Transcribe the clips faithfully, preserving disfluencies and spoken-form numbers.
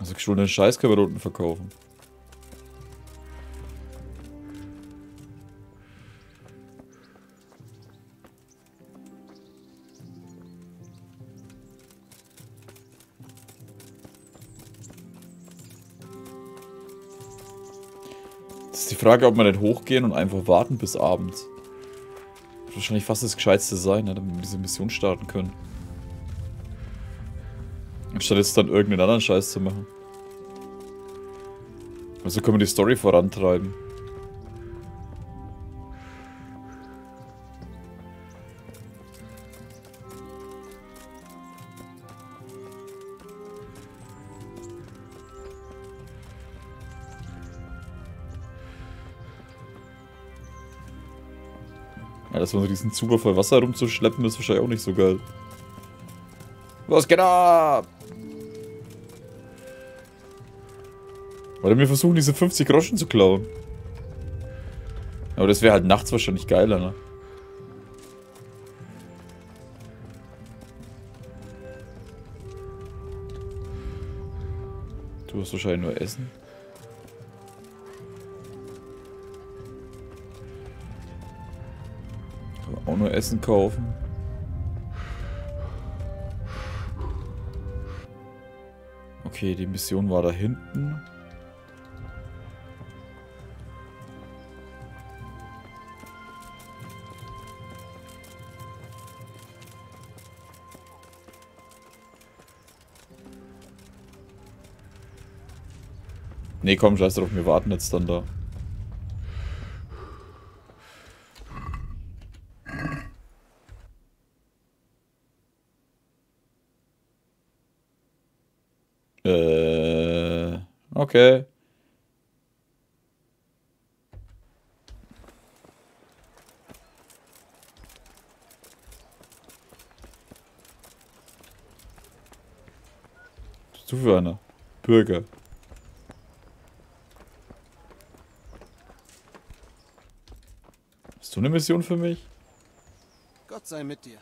Also gestohlene Scheiß können wir da unten verkaufen. Das ist die Frage, ob wir nicht hochgehen und einfach warten bis abends. Wird wahrscheinlich fast das Gescheitste sein, ne, damit wir diese Mission starten können. Anstatt jetzt dann irgendeinen anderen Scheiß zu machen. Also können wir die Story vorantreiben. Ja, dass man so diesen Zuber voll Wasser rumzuschleppen, ist wahrscheinlich auch nicht so geil. Was geht ab? Oder wir versuchen, diese fünfzig Groschen zu klauen. Aber das wäre halt nachts wahrscheinlich geiler, ne? Du hast wahrscheinlich nur Essen. Kann man auch nur Essen kaufen. Okay, die Mission war da hinten. Nee, komm, scheiß drauf, wir warten jetzt dann da. Äh, okay. Was ist du für einer? Bürger. Hast du eine Mission für mich? Gott sei mit dir.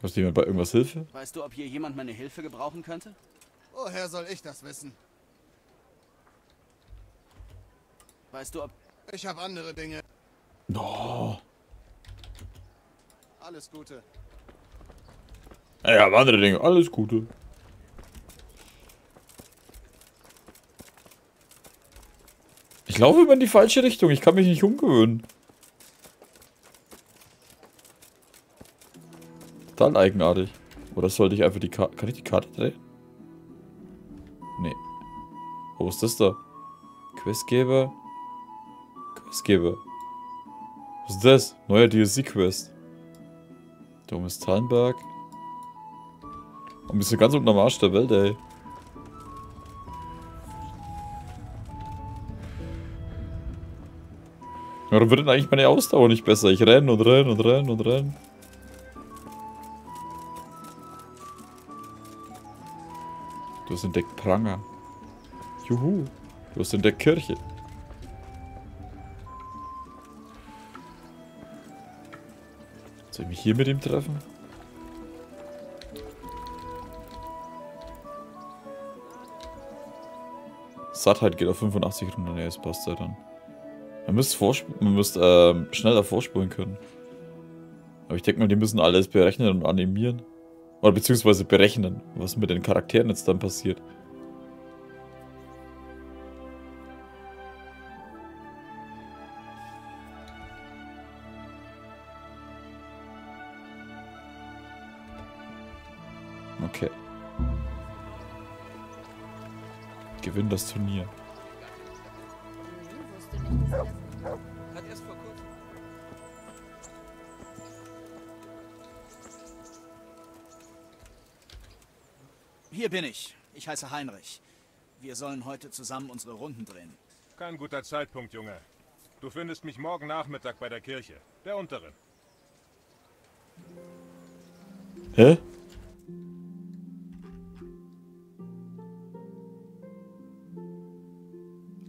Braucht jemand bei irgendwas Hilfe? Weißt du, ob hier jemand meine Hilfe gebrauchen könnte? Woher soll ich das wissen? Weißt du, ob... Ich habe andere Dinge. Oh. Alles Gute. Ich habe andere Dinge. Alles Gute. Ich laufe immer in die falsche Richtung. Ich kann mich nicht umgewöhnen. Total eigenartig. Oder sollte ich einfach die Karte... Kann ich die Karte drehen? Nee. Oh, was ist das da? Questgeber. Questgeber. Was ist das? Neuer D L C-Quest. Domes Thallenberg. Und bist du ganz unten am Arsch der Welt, ey. Warum wird denn eigentlich meine Ausdauer nicht besser? Ich renne und renne und renne und renne. Du hast entdeckt Pranger. Juhu. Du hast entdeckt Kirche. Soll ich mich hier mit ihm treffen? Sattheit geht auf fünfundachtzig Runden. Ne, es passt ja dann. Man müsste, vorsp man müsste ähm, schneller vorspulen können. Aber ich denke mal, die müssen alles berechnen und animieren. Oder beziehungsweise berechnen, was mit den Charakteren jetzt dann passiert. Okay. Gewinn das Turnier. Hier bin ich. Ich heiße Heinrich. Wir sollen heute zusammen unsere Runden drehen. Kein guter Zeitpunkt, Junge. Du findest mich morgen Nachmittag bei der Kirche, der unteren. Hä?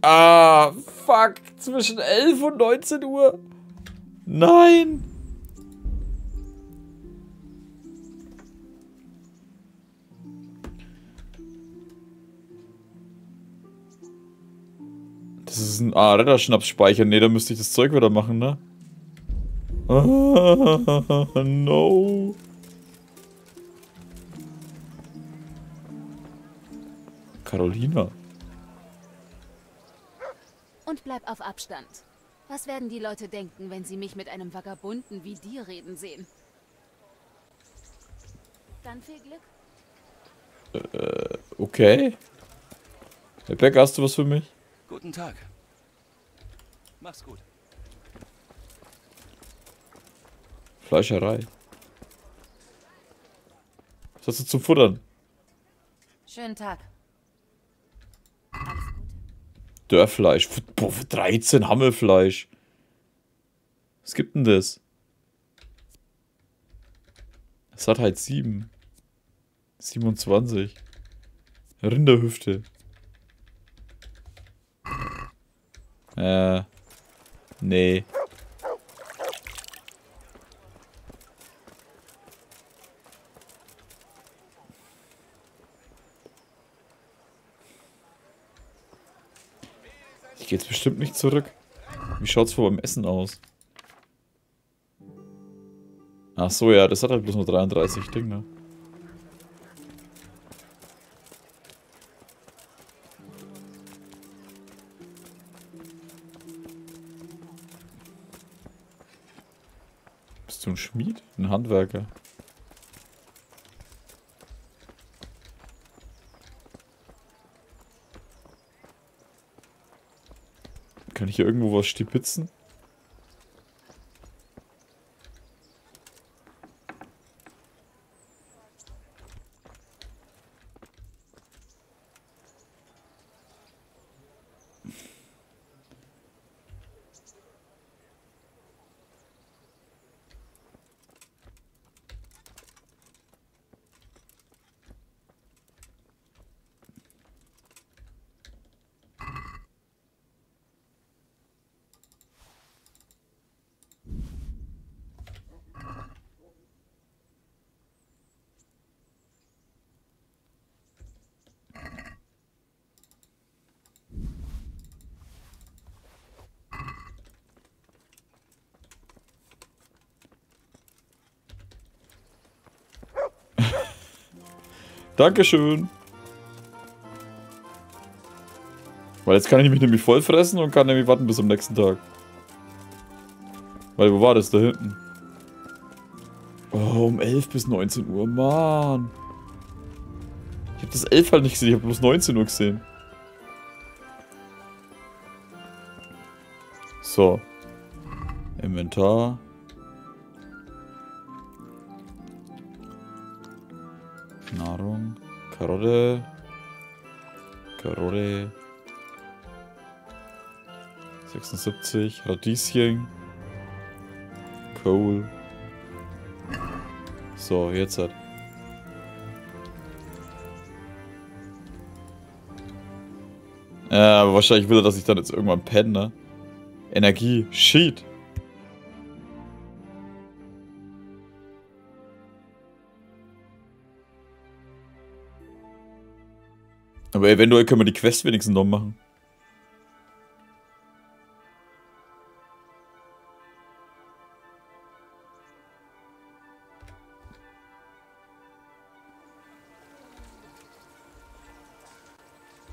Ah, fuck. Zwischen elf und neunzehn Uhr. Nein. ist ein ah, Retterschnaps-Speicher. Ne, da müsste ich das Zeug wieder machen, ne? Ah, no. Carolina. Und bleib auf Abstand. Was werden die Leute denken, wenn sie mich mit einem Vagabunden wie dir reden sehen? Dann viel Glück. Äh, okay. Herr Becker, hast du was für mich? Guten Tag. Mach's gut. Fleischerei. Was hast du zum Futtern? Schönen Tag. Dörrfleisch. Boah, dreizehn Hammelfleisch. Was gibt denn das? Das hat halt sieben. siebenundzwanzig. Rinderhüfte. Äh. Nee. Ich gehe jetzt bestimmt nicht zurück. Wie schaut's vor beim Essen aus? Ach so, ja, das hat halt bloß nur dreiunddreißig Ding, ne? Bist du ein Schmied? Ein Handwerker? Kann ich hier irgendwo was stipitzen? Dankeschön. Weil jetzt kann ich mich nämlich vollfressen und kann nämlich warten bis zum nächsten Tag. Weil, wo war das? Da hinten. Oh, um elf bis neunzehn Uhr. Mann. Ich hab das elf halt nicht gesehen. Ich hab bloß neunzehn Uhr gesehen. So. Inventar. Nahrung, Karotte, Karotte, sechsundsiebzig, Radieschen, Kohl. So, jetzt hat. Äh, aber wahrscheinlich will er, dass ich dann jetzt irgendwann penne, ne? Energie, Sheet. Aber eventuell können wir die Quest wenigstens noch machen.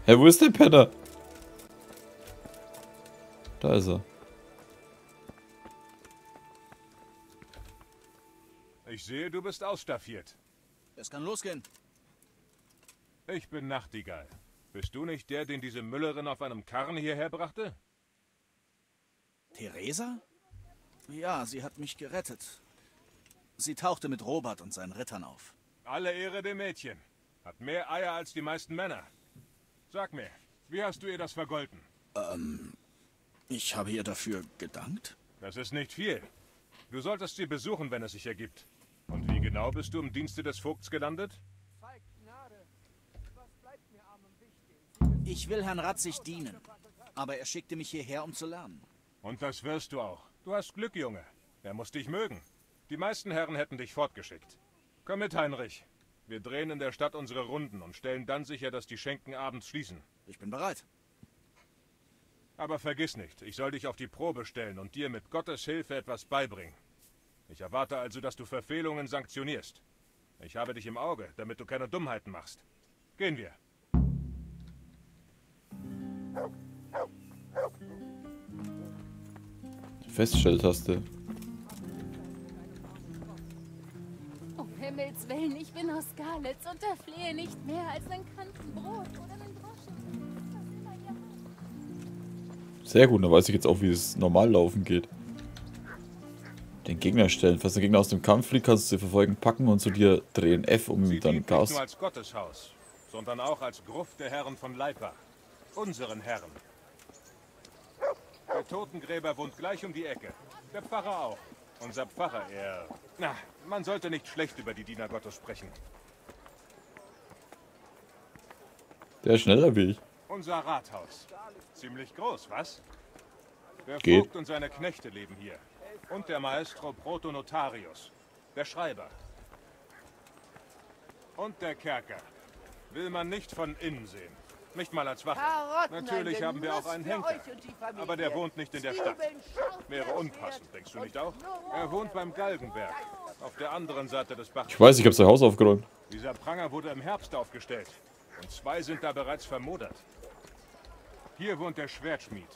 Hä, wo ist der Penner? Da ist er. Ich sehe, du bist ausstaffiert. Es kann losgehen. Ich bin Nachtigall. Bist du nicht der, den diese Müllerin auf einem Karren hierher brachte? Theresa? Ja, sie hat mich gerettet. Sie tauchte mit Robert und seinen Rittern auf. Alle Ehre dem Mädchen. Hat mehr Eier als die meisten Männer. Sag mir, wie hast du ihr das vergolten? Ähm, ich habe ihr dafür gedankt? Das ist nicht viel. Du solltest sie besuchen, wenn es sich ergibt. Und wie genau bist du im Dienste des Vogts gelandet? Ich will Herrn Radzig dienen, aber er schickte mich hierher, um zu lernen. Und das wirst du auch. Du hast Glück, Junge. Er muss dich mögen. Die meisten Herren hätten dich fortgeschickt. Komm mit, Heinrich. Wir drehen in der Stadt unsere Runden und stellen dann sicher, dass die Schenken abends schließen. Ich bin bereit. Aber vergiss nicht, ich soll dich auf die Probe stellen und dir mit Gottes Hilfe etwas beibringen. Ich erwarte also, dass du Verfehlungen sanktionierst. Ich habe dich im Auge, damit du keine Dummheiten machst. Gehen wir. Die Feststelltaste. Um Himmels Willen, ich bin aus Skalitz und erflehe nicht mehr als ein Kantenbrot oder einen Groschen. Sehr gut, dann weiß ich jetzt auch, wie es normal laufen geht. Den Gegner stellen. Falls der Gegner aus dem Kampf fliegt, kannst du sie verfolgen, packen und zu dir drehen F, um sie dann Gas. Nicht nur als Gotteshaus, sondern auch als Gruft der Herren von Leipach. Unseren Herren. Der Totengräber wohnt gleich um die Ecke. Der Pfarrer auch. Unser Pfarrer, er... Na, man sollte nicht schlecht über die Diener Gottes sprechen. Der ist schneller wie ich. Unser Rathaus. Ziemlich groß, was? Der Geht. Vogt und seine Knechte leben hier. Und der Maestro Protonotarius, der Schreiber. Und der Kerker. Will man nicht von innen sehen. Nicht mal als Wache. Karotten, natürlich haben wir auch einen Henker, aber der wohnt nicht in der Stadt. Wäre unpassend, denkst du nicht auch? Er wohnt beim Galgenberg, auf der anderen Seite des Baches. Ich weiß, ich habe sein Haus aufgeräumt. Dieser Pranger wurde im Herbst aufgestellt und zwei sind da bereits vermodert. Hier wohnt der Schwertschmied.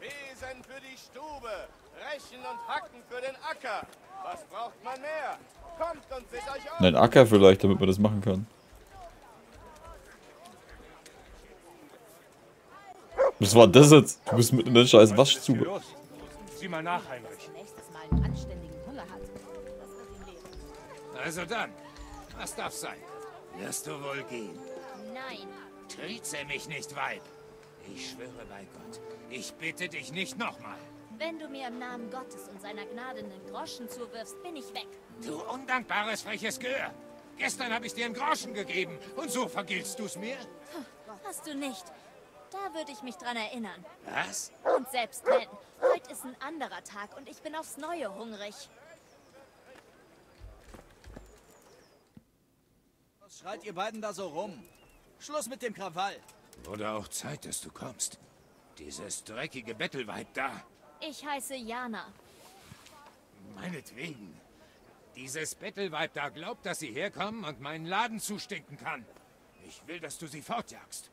Besen für die Stube, Rechen und Hacken für den Acker. Was braucht man mehr? Kommt und seht euch auf. Nein, Acker vielleicht, damit man das machen kann. Was war das jetzt? Du bist mitten in der scheiß Waschstube. Sieh mal nach, Heinrich. Also dann, was darf sein? Wirst du wohl gehen? Nein. Trieze mich nicht, Weib. Ich schwöre bei Gott, ich bitte dich nicht nochmal. Wenn du mir im Namen Gottes und seiner Gnade einen Groschen zuwirfst, bin ich weg. Du undankbares, freches Gehör. Gestern habe ich dir einen Groschen gegeben und so vergiltst du es mir? Hast du nicht. Da würde ich mich dran erinnern. Was? Und selbst nennen. Heute ist ein anderer Tag und ich bin aufs Neue hungrig. Was schreit ihr beiden da so rum? Schluss mit dem Krawall. Wurde auch Zeit, dass du kommst. Dieses dreckige Bettelweib da. Ich heiße Jana. Meinetwegen. Dieses Bettelweib da glaubt, dass sie herkommen und meinen Laden zustinken kann. Ich will, dass du sie fortjagst.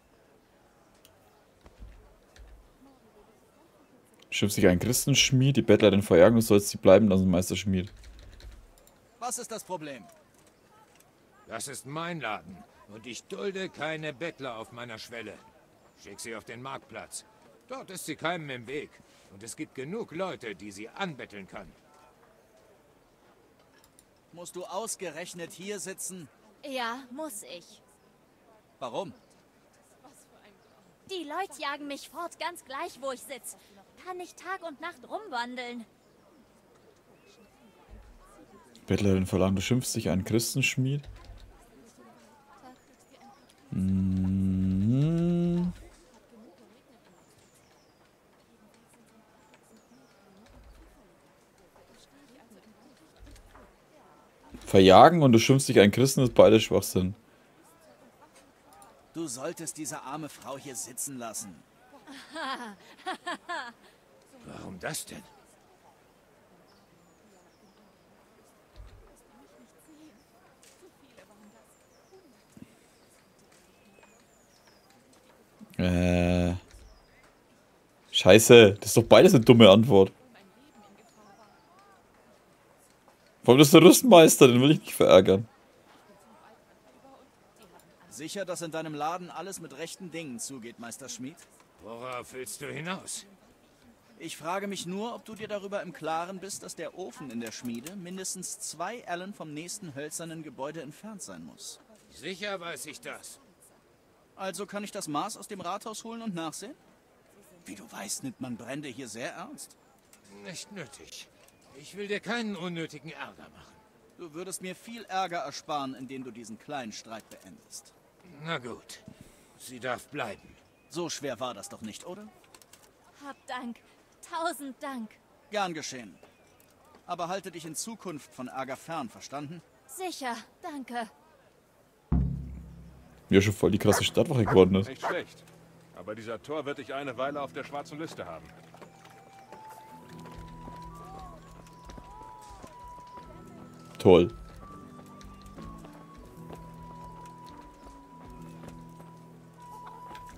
Schimpft sich ein Christenschmied, die Bettler den verjagen, du sollst sie bleiben lassen, Meister Schmied. Was ist das Problem? Das ist mein Laden und ich dulde keine Bettler auf meiner Schwelle. Schick sie auf den Marktplatz. Dort ist sie keinem im Weg und es gibt genug Leute, die sie anbetteln können. Musst du ausgerechnet hier sitzen? Ja, muss ich. Warum? Die Leute jagen mich fort, ganz gleich, wo ich sitze. Kann nicht Tag und Nacht rumwandeln. Bettlerin verlangt, du schimpfst dich einen Christenschmied. Mmh. Verjagen und du schimpfst dich einen Christen, ist beides Schwachsinn. Du solltest diese arme Frau hier sitzen lassen. Warum das denn? Äh. Scheiße, das ist doch beides eine dumme Antwort. Warum ist der Rüstmeister? Den will ich nicht verärgern. Sicher, dass in deinem Laden alles mit rechten Dingen zugeht, Meister Schmied? Worauf willst du hinaus? Ich frage mich nur, ob du dir darüber im Klaren bist, dass der Ofen in der Schmiede mindestens zwei Ellen vom nächsten hölzernen Gebäude entfernt sein muss. Sicher weiß ich das. Also kann ich das Maß aus dem Rathaus holen und nachsehen? Wie du weißt, nimmt man Brände hier sehr ernst. Nicht nötig. Ich will dir keinen unnötigen Ärger machen. Du würdest mir viel Ärger ersparen, indem du diesen kleinen Streit beendest. Na gut. Sie darf bleiben. So schwer war das doch nicht, oder? Hab Dank. Tausend Dank. Gern geschehen. Aber halte dich in Zukunft von Ärger fern, verstanden? Sicher, danke. Ja, schon voll die krasse Stadtwache geworden ist. Nicht schlecht. Aber dieser Tor wird dich eine Weile auf der schwarzen Liste haben. Toll.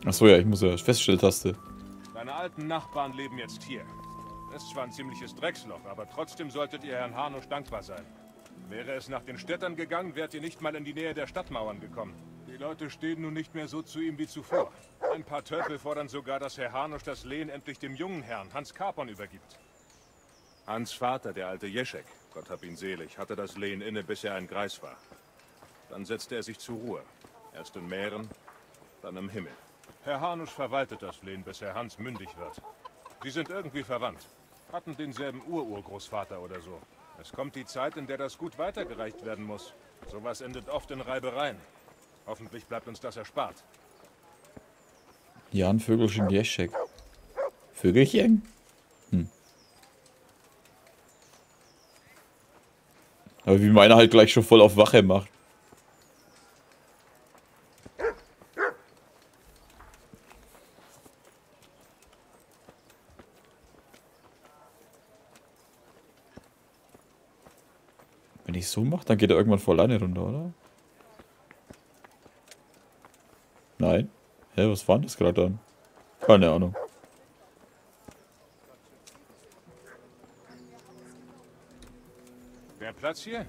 Achso, ja, ich muss ja Feststelltaste. Deine alten Nachbarn leben jetzt hier. Das ist zwar ein ziemliches Drecksloch, aber trotzdem solltet ihr Herrn Hanusch dankbar sein. Wäre es nach den Städtern gegangen, wärt ihr nicht mal in die Nähe der Stadtmauern gekommen. Die Leute stehen nun nicht mehr so zu ihm wie zuvor. Ein paar Töpfe fordern sogar, dass Herr Hanusch das Lehen endlich dem jungen Herrn Hans Capon übergibt. Hans Vater, der alte Ješek, Gott hab ihn selig, hatte das Lehen inne, bis er ein Greis war. Dann setzte er sich zur Ruhe. Erst in Mähren, dann im Himmel. Herr Hanusch verwaltet das Lehen, bis Herr Hans mündig wird. Sie sind irgendwie verwandt. Hatten denselben Ururgroßvater oder so. Es kommt die Zeit, in der das Gut weitergereicht werden muss. Sowas endet oft in Reibereien. Hoffentlich bleibt uns das erspart. Jan Vögelchen Ješek. Vögelchen? Hm. Aber wie meiner halt gleich schon voll auf Wache macht. Wenn ich so mache, dann geht er irgendwann vor alleine runter, oder? Nein. Hä, was war denn das gerade dann? Keine Ahnung. Der Platz hier?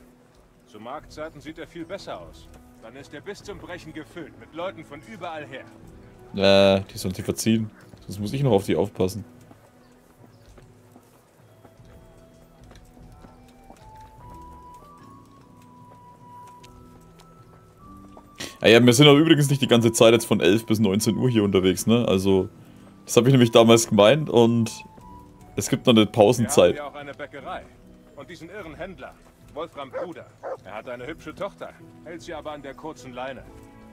Zu Marktzeiten sieht er viel besser aus. Dann ist er bis zum Brechen gefüllt mit Leuten von überall her. Äh, die sollen sie verziehen. Sonst muss ich noch auf die aufpassen. Ja, wir sind aber übrigens nicht die ganze Zeit jetzt von elf bis neunzehn Uhr hier unterwegs, ne? Also, das habe ich nämlich damals gemeint und es gibt noch eine Pausenzeit. Wir haben ja auch eine Bäckerei und diesen irren Händler, Wolfram Bruder. Er hat eine hübsche Tochter, hält sie aber an der kurzen Leine,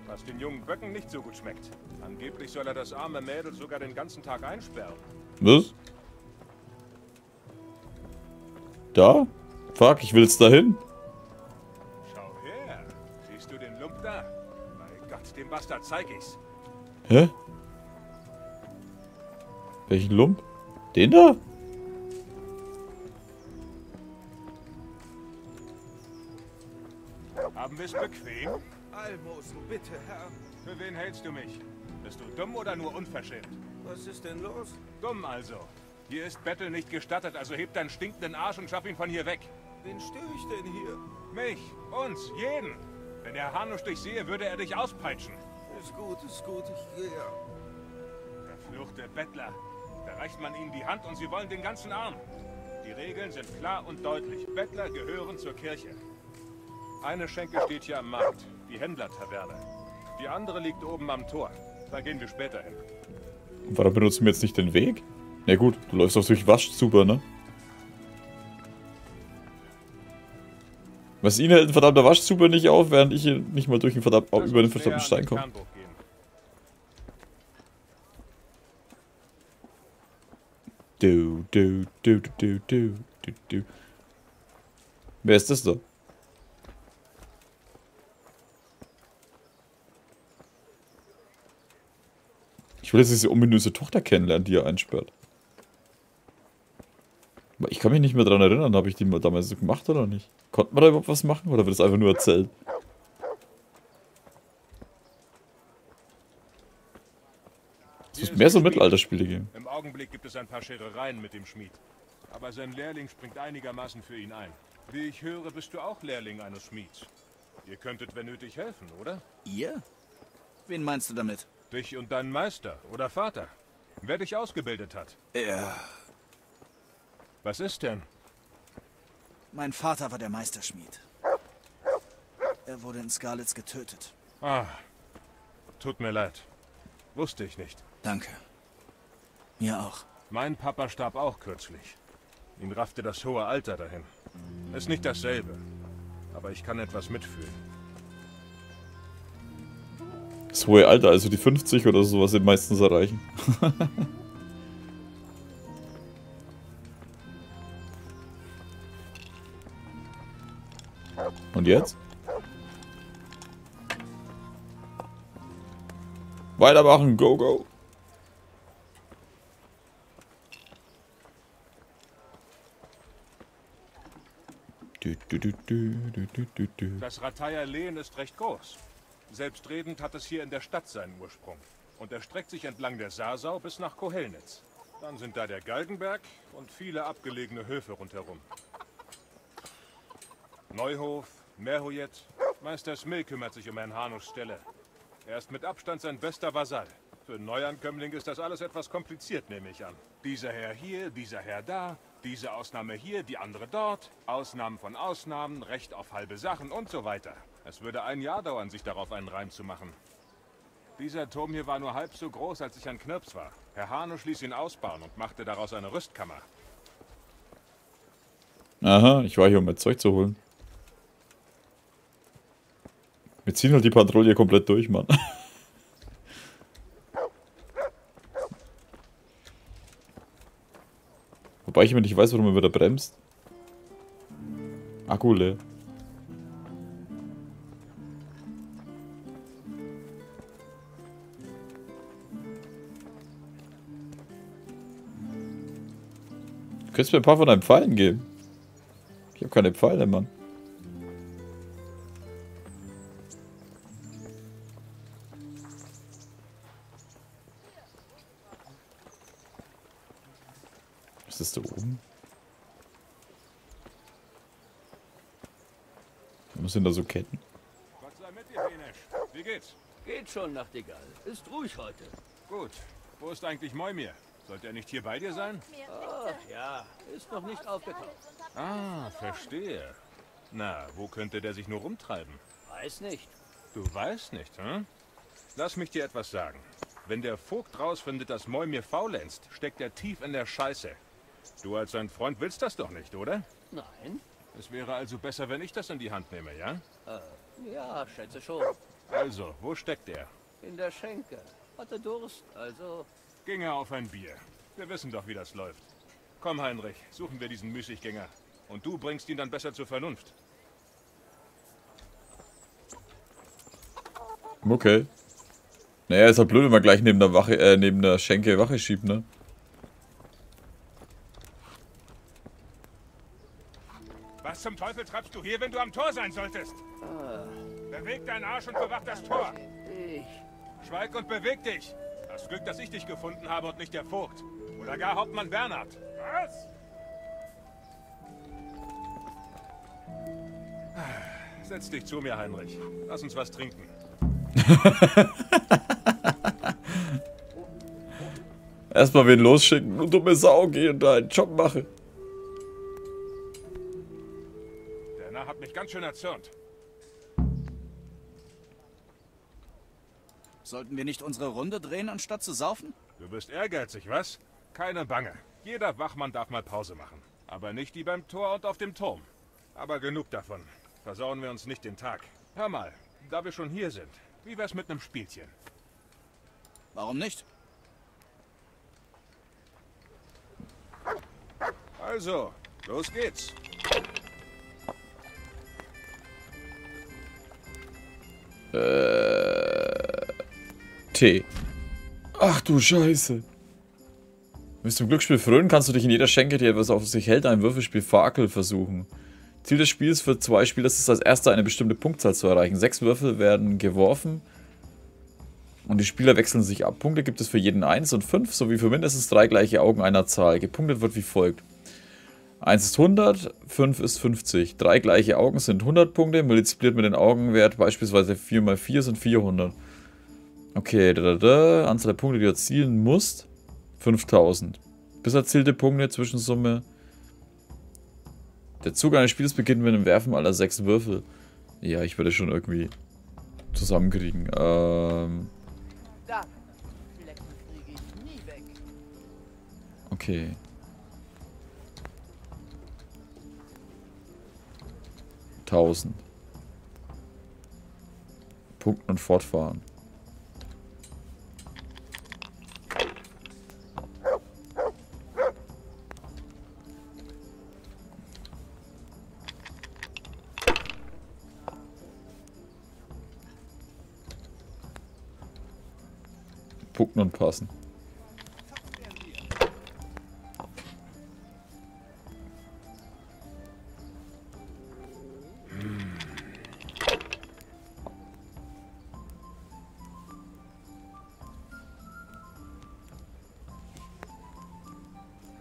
was den jungen Böcken nicht so gut schmeckt. Angeblich soll er das arme Mädel sogar den ganzen Tag einsperren. Was? Da? Fuck, ich will jetzt dahin. Dem Bastard zeig ich's. Hä? Welchen Lump? Den da? Haben wir's bequem? Almosen, bitte, Herr. Für wen hältst du mich? Bist du dumm oder nur unverschämt? Was ist denn los? Dumm also. Hier ist Bettel nicht gestattet, also heb deinen stinkenden Arsch und schaff ihn von hier weg. Wen störe ich denn hier? Mich, uns, jeden. Wenn der Hanusch dich sehe, würde er dich auspeitschen. Ist gut, ist gut, ich gehe. Verfluchte Bettler. Da reicht man ihnen die Hand und sie wollen den ganzen Arm. Die Regeln sind klar und deutlich. Bettler gehören zur Kirche. Eine Schenke steht hier am Markt, die Händler-Taverne. Die andere liegt oben am Tor. Da gehen wir später hin. Und warum benutzen wir jetzt nicht den Weg? Na gut, du läufst doch durch Wasch, super, ne? Was ihn hält ein verdammter Waschzuber nicht auf, während ich hier nicht mal durch den verdammt, über den verdammten Stein komme. Du, du, du, du, du, du, du. Wer ist das da? Ich will jetzt diese ominöse Tochter kennenlernen, die er einsperrt. Ich kann mich nicht mehr daran erinnern, habe ich die mal damals so gemacht oder nicht? Konnten wir da überhaupt was machen oder wird es einfach nur erzählt? Es muss mehr so Mittelalterspiele geben. Im Augenblick gibt es ein paar Scherereien mit dem Schmied. Aber sein Lehrling springt einigermaßen für ihn ein. Wie ich höre, bist du auch Lehrling eines Schmieds. Ihr könntet, wenn nötig, helfen, oder? Ihr? Wen meinst du damit? Dich und deinen Meister oder Vater. Wer dich ausgebildet hat. Ja. Was ist denn? Mein Vater war der Meisterschmied. Er wurde in Skalitz getötet. Ah, tut mir leid. Wusste ich nicht. Danke. Mir auch. Mein Papa starb auch kürzlich. Ihn raffte das hohe Alter dahin. Ist nicht dasselbe, aber ich kann etwas mitfühlen. Das hohe Alter, also die fünfzig oder sowas, den meistens erreichen. Und jetzt? Weitermachen, go, go. Du, du, du, du, du, du, du. Das Rataia Lehen ist recht groß. Selbstredend hat es hier in der Stadt seinen Ursprung und erstreckt sich entlang der Sasau bis nach Kohelnetz. Dann sind da der Galgenberg und viele abgelegene Höfe rundherum. Neuhof, Mähren. Meister Smil kümmert sich um Herrn Hanuschs Stelle. Er ist mit Abstand sein bester Vasall. Für einen Neuankömmling ist das alles etwas kompliziert, nehme ich an. Dieser Herr hier, dieser Herr da, diese Ausnahme hier, die andere dort, Ausnahmen von Ausnahmen, Recht auf halbe Sachen und so weiter. Es würde ein Jahr dauern, sich darauf einen Reim zu machen. Dieser Turm hier war nur halb so groß, als ich ein Knirps war. Herr Hanusch ließ ihn ausbauen und machte daraus eine Rüstkammer. Aha, ich war hier, um mir Zeug zu holen. Wir ziehen halt die Patrouille komplett durch, Mann. Wobei ich immer nicht weiß, warum er wieder bremst. Akku leer. Du könntest mir ein paar von deinen Pfeilen geben. Ich habe keine Pfeile, Mann. Was ist da oben? Was sind da so Ketten? Gott sei mit dir, Heinrich. Wie geht's? Geht schon, Nachtigall. Ist ruhig heute. Gut. Wo ist eigentlich Moimir? Sollte er nicht hier bei dir sein? Oh, ja, ist noch nicht aufgetaucht. Ah, verstehe. Na, wo könnte der sich nur rumtreiben? Weiß nicht. Du weißt nicht, hm? Lass mich dir etwas sagen. Wenn der Vogt rausfindet, dass Moimir faulenzt, steckt er tief in der Scheiße. Du als sein Freund willst das doch nicht, oder? Nein. Es wäre also besser, wenn ich das in die Hand nehme, ja? Äh, ja, schätze schon. Also, wo steckt er? In der Schenke. Hatte Durst, also... Ging er auf ein Bier. Wir wissen doch, wie das läuft. Komm, Heinrich, suchen wir diesen Müßiggänger. Und du bringst ihn dann besser zur Vernunft. Okay. Naja, ist ja blöd, wenn man gleich neben der, Wache, äh, neben der Schenke Wache schiebt, ne? Was zum Teufel treibst du hier, wenn du am Tor sein solltest? Ah. Beweg deinen Arsch und bewacht das Tor. Ich. Schweig und beweg dich. Das Glück, dass ich dich gefunden habe und nicht der Vogt. Oder gar Hauptmann Bernhard. Was? Setz dich zu mir, Heinrich. Lass uns was trinken. Erstmal wen losschicken und dumme Sau gehen und da einen Job machen. Der Narr hat mich ganz schön erzürnt. Sollten wir nicht unsere Runde drehen, anstatt zu saufen? Du bist ehrgeizig, was? Keine Bange. Jeder Wachmann darf mal Pause machen. Aber nicht die beim Tor und auf dem Turm. Aber genug davon. Versauen wir uns nicht den Tag. Hör mal, da wir schon hier sind, wie wär's mit einem Spielchen? Warum nicht? Also, los geht's. Äh... Tee. Ach du Scheiße. Willst du im Glücksspiel frönen, kannst du dich in jeder Schenke, die etwas auf sich hält, einem Würfelspiel Farkel versuchen. Ziel des Spiels für zwei Spieler ist es, als erster eine bestimmte Punktzahl zu erreichen. Sechs Würfel werden geworfen und die Spieler wechseln sich ab. Punkte gibt es für jeden eins und fünf, sowie für mindestens drei gleiche Augen einer Zahl. Gepunktet wird wie folgt. eins ist hundert, fünf ist fünfzig. drei gleiche Augen sind hundert Punkte, multipliziert mit den Augenwert beispielsweise vier mal vier sind vierhundert. Okay, da, da, da. Anzahl der Punkte, die du erzielen musst, fünftausend. Bis erzielte Punkte, Zwischensumme. Der Zug eines Spiels beginnt mit dem Werfen aller sechs Würfel. Ja, ich würde schon irgendwie zusammenkriegen. Ähm. Okay. tausend. Punkten und fortfahren. Punkten und passen.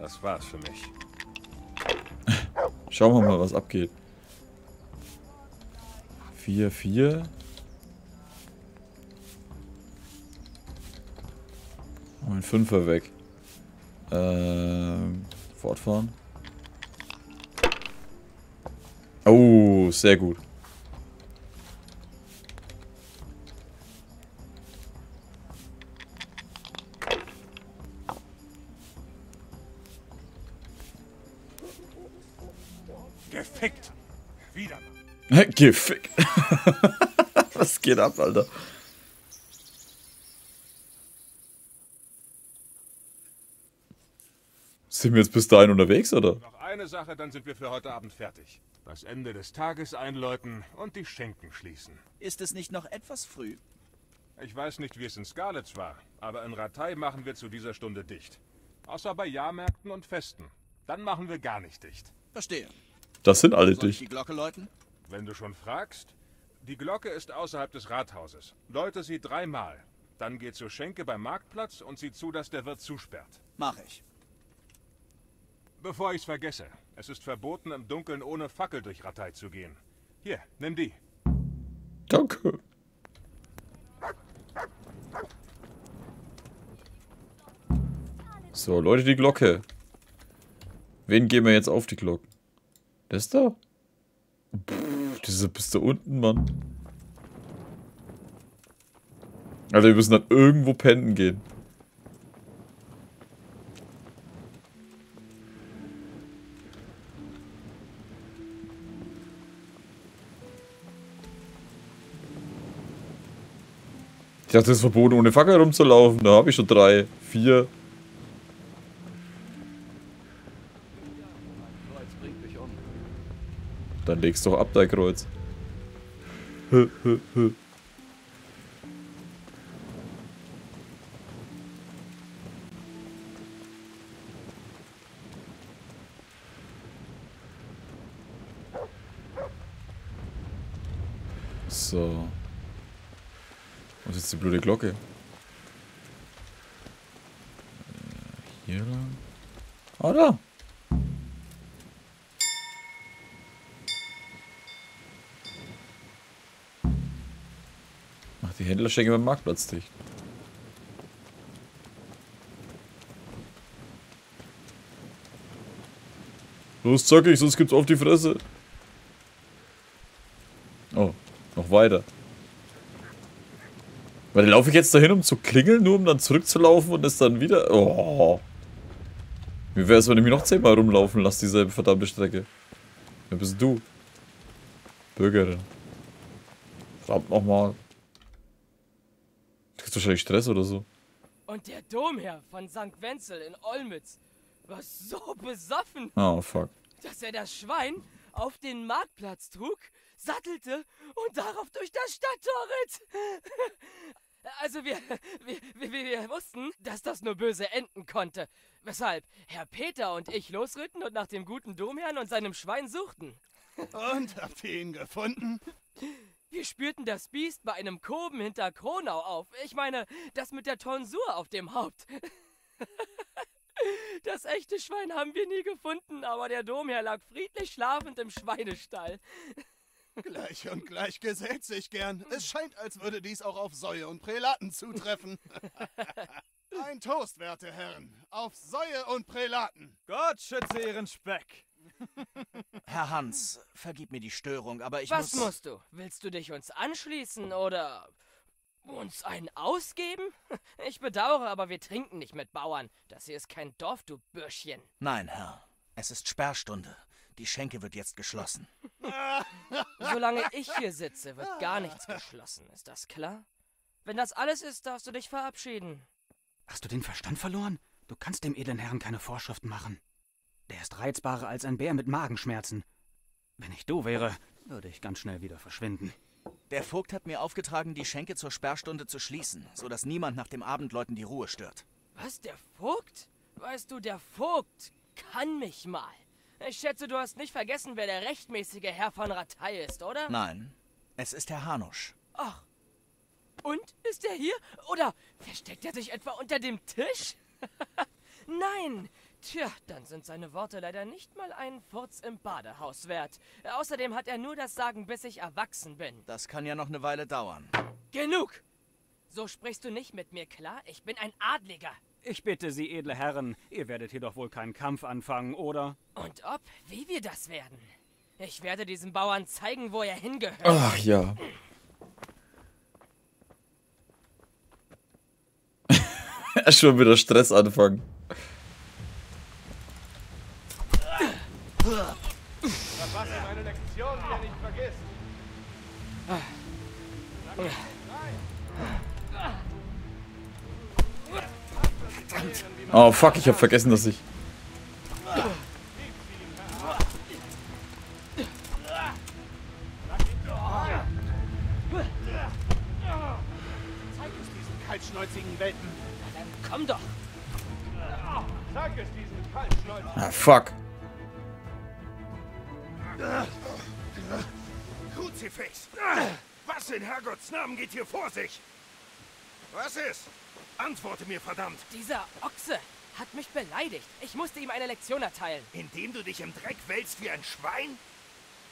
Das war's für mich. Schauen wir mal, was abgeht. vier, vier. Und ein Fünfer weg. Ähm, fortfahren. Oh, sehr gut. Gefickt. Wieder. Gefickt. Was geht ab, Alter? Sind wir jetzt bis dahin unterwegs, oder? Noch eine Sache, dann sind wir für heute Abend fertig. Das Ende des Tages einläuten und die Schenken schließen. Ist es nicht noch etwas früh? Ich weiß nicht, wie es in Skalitz war, aber in Rattay machen wir zu dieser Stunde dicht. Außer bei Jahrmärkten und Festen. Dann machen wir gar nicht dicht. Verstehe. Das sind alle dicht. Soll ich die Glocke läuten? Wenn du schon fragst. Die Glocke ist außerhalb des Rathauses. Läute sie dreimal. Dann geh zur Schenke beim Marktplatz und sieh zu, dass der Wirt zusperrt. Mach ich. Bevor ich es vergesse, es ist verboten, im Dunkeln ohne Fackel durch Rattay zu gehen. Hier, nimm die. Danke. So, Leute, die Glocke. Wen geben wir jetzt auf die Glocken? Das da? Pff, diese bis da unten, Mann. Alter, wir müssen dann irgendwo pennen gehen. Ich dachte, es ist verboten, ohne Fackel rumzulaufen. Da habe ich schon drei, vier. Dann legst du doch ab, dein Kreuz. Hö, hö, hö. So. Was ist die blöde Glocke? Äh, hier lang. Ah, da! Ach, die Händler schenken beim Marktplatz dicht. Los, zack ich, sonst gibt's auf die Fresse. Oh, noch weiter. Weil laufe ich jetzt dahin, um zu klingeln, nur um dann zurückzulaufen und es dann wieder... Oh. Wie wäre es, wenn ich mich noch zehnmal rumlaufen lasse, dieselbe verdammte Strecke? Wer bist du? Bürgerin. Verdammt nochmal. Du kriegst wahrscheinlich Stress oder so. Und der Domherr von Sankt Wenzel in Olmütz war so besoffen, oh, fuck. dass er das Schwein auf den Marktplatz trug, sattelte und darauf durch das Stadttor ritt. Also wir, wir, wir, wir wussten, dass das nur böse enden konnte. Weshalb Herr Peter und ich losritten und nach dem guten Domherrn und seinem Schwein suchten. Und habt ihr ihn gefunden? Wir spürten das Biest bei einem Koben hinter Kronau auf. Ich meine, das mit der Tonsur auf dem Haupt. Das echte Schwein haben wir nie gefunden, aber der Domherr lag friedlich schlafend im Schweinestall. Gleich und gleich gesellt sich gern. Es scheint, als würde dies auch auf Säue und Prälaten zutreffen. Ein Toast, werte Herren, auf Säue und Prälaten. Gott schütze ihren Speck. Herr Hans, vergib mir die Störung, aber ich muss... Was musst du? Willst du dich uns anschließen oder uns einen ausgeben? Ich bedauere, aber wir trinken nicht mit Bauern. Das hier ist kein Dorf, du Bürschchen. Nein, Herr. Es ist Sperrstunde. Die Schenke wird jetzt geschlossen. Solange ich hier sitze, wird gar nichts geschlossen. Ist das klar? Wenn das alles ist, darfst du dich verabschieden. Hast du den Verstand verloren? Du kannst dem edlen Herrn keine Vorschriften machen. Der ist reizbarer als ein Bär mit Magenschmerzen. Wenn ich du wäre, würde ich ganz schnell wieder verschwinden. Der Vogt hat mir aufgetragen, die Schenke zur Sperrstunde zu schließen, sodass niemand nach dem Abendläuten die Ruhe stört. Was, der Vogt? Weißt du, der Vogt kann mich mal. Ich schätze, du hast nicht vergessen, wer der rechtmäßige Herr von Rattay ist, oder? Nein, es ist Herr Hanusch. Ach, und? Ist er hier? Oder versteckt er sich etwa unter dem Tisch? Nein, Tja, dann sind seine Worte leider nicht mal einen Furz im Badehaus wert. Außerdem hat er nur das Sagen, bis ich erwachsen bin. Das kann ja noch eine Weile dauern. Genug! So sprichst du nicht mit mir, klar? Ich bin ein Adliger. Ich bitte Sie, edle Herren, ihr werdet hier doch wohl keinen Kampf anfangen, oder? Und ob, wie wir das werden. Ich werde diesem Bauern zeigen, wo er hingehört. Ach ja. Schon wieder Stress anfangen. Verpasse meine Lektion, die er nicht vergisst. Oh fuck, ich hab vergessen, dass ich... Zeig uns diesen kaltschnäuzigen Welpen. Na dann komm doch. Zeig uns diesen kaltschnäuzigen... Ah fuck. Kruzifix! Was in Herrgotts Namen geht hier vor sich? Was ist? Antworte mir, verdammt! Dieser Ochse hat mich beleidigt. Ich musste ihm eine Lektion erteilen. Indem du dich im Dreck wälzt wie ein Schwein?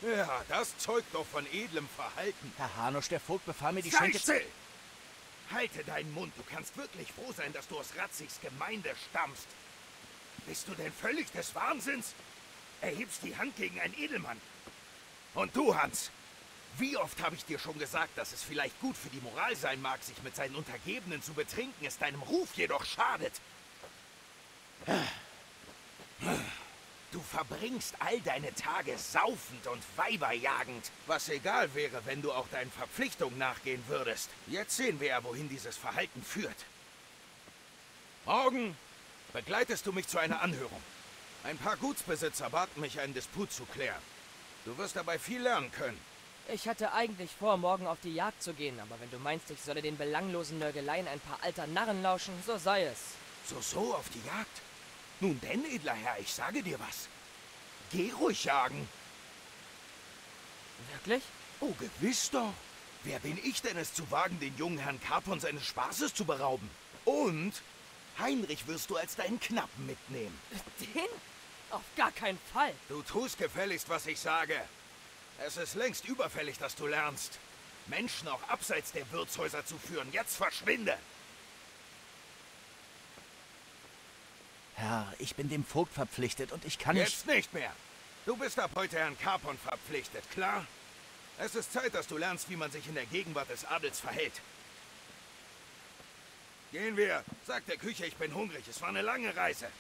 Ja, das zeugt doch von edlem Verhalten. Herr Hanusch, der Vogt befahl mir die Schenke... Sei still! Halte deinen Mund. Du kannst wirklich froh sein, dass du aus Ratzigs Gemeinde stammst. Bist du denn völlig des Wahnsinns? Erhebst die Hand gegen einen Edelmann. Und du, Hans, wie oft habe ich dir schon gesagt, dass es vielleicht gut für die Moral sein mag, sich mit seinen Untergebenen zu betrinken, es deinem Ruf jedoch schadet. Du verbringst all deine Tage saufend und weiberjagend, was egal wäre, wenn du auch deinen Verpflichtungen nachgehen würdest. Jetzt sehen wir ja, wohin dieses Verhalten führt. Morgen begleitest du mich zu einer Anhörung. Ein paar Gutsbesitzer baten mich, einen Disput zu klären. Du wirst dabei viel lernen können. Ich hatte eigentlich vor, morgen auf die Jagd zu gehen, aber wenn du meinst, ich solle den belanglosen Nörgeleien ein paar alter Narren lauschen, so sei es. So, so, auf die Jagd? Nun denn, edler Herr, ich sage dir was. Geh ruhig jagen. Wirklich? Oh, gewiss doch. Wer bin ich denn, es zu wagen, den jungen Herrn Capon seines Spaßes zu berauben? Und Heinrich wirst du als deinen Knappen mitnehmen. Den? Auf gar keinen Fall. Du tust gefälligst, was ich sage. Es ist längst überfällig, dass du lernst, Menschen auch abseits der Wirtshäuser zu führen. Jetzt verschwinde! Herr, ich bin dem Vogt verpflichtet und ich kann nicht... Jetzt nicht mehr! Du bist ab heute Herrn Capon verpflichtet, klar? Es ist Zeit, dass du lernst, wie man sich in der Gegenwart des Adels verhält. Gehen wir! Sag der Küche, ich bin hungrig. Es war eine lange Reise.